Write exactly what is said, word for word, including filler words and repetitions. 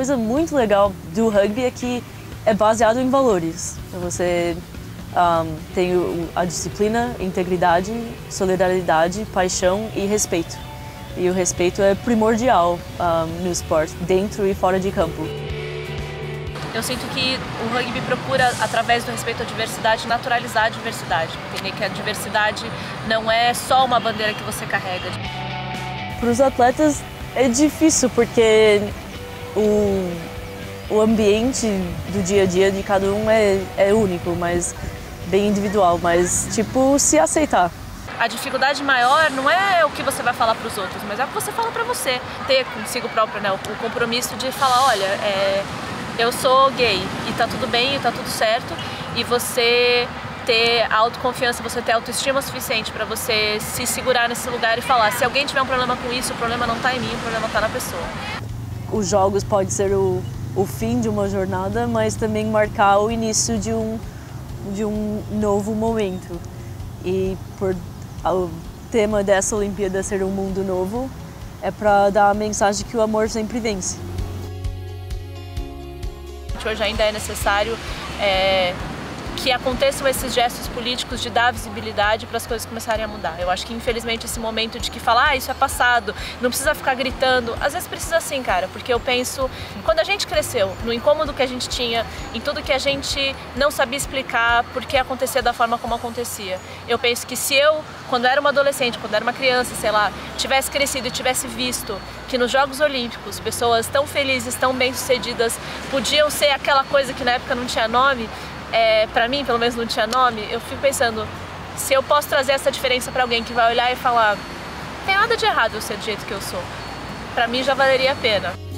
coisa muito legal do rugby é que é baseado em valores. Você um, tem a disciplina, integridade, solidariedade, paixão e respeito. E o respeito é primordial um, no esporte, dentro e fora de campo. Eu sinto que o rugby procura, através do respeito à diversidade, naturalizar a diversidade. Entender que a diversidade não é só uma bandeira que você carrega. Para os atletas é difícil, porque o, o ambiente do dia a dia de cada um é, é único, mas bem individual, mas tipo, se aceitar. A dificuldade maior não é o que você vai falar para os outros, mas é o que você fala para você. Ter consigo próprio, né, o compromisso de falar, olha, é, eu sou gay e tá tudo bem, e tá tudo certo, e você ter autoconfiança, você ter autoestima suficiente para você se segurar nesse lugar e falar, se alguém tiver um problema com isso, o problema não tá em mim, o problema tá na pessoa. Os jogos podem ser o, o fim de uma jornada, mas também marcar o início de um, de um novo momento. E por o tema dessa Olimpíada ser um mundo novo, é para dar a mensagem que o amor sempre vence. Hoje ainda é necessário é, que aconteçam esses gestos políticos de dar visibilidade para as coisas começarem a mudar. Eu acho que, infelizmente, esse momento de que falar, ah, isso é passado, não precisa ficar gritando, às vezes precisa sim, cara, porque eu penso, quando a gente cresceu, no incômodo que a gente tinha, em tudo que a gente não sabia explicar porque acontecia da forma como acontecia. Eu penso que se eu, quando era uma adolescente, quando era uma criança, sei lá, tivesse crescido e tivesse visto que nos Jogos Olímpicos pessoas tão felizes, tão bem-sucedidas, podiam ser aquela coisa que na época não tinha nome, É, pra mim, pelo menos não tinha nome, eu fico pensando, se eu posso trazer essa diferença pra alguém que vai olhar e falar, não tem nada de errado eu ser do jeito que eu sou, pra mim já valeria a pena.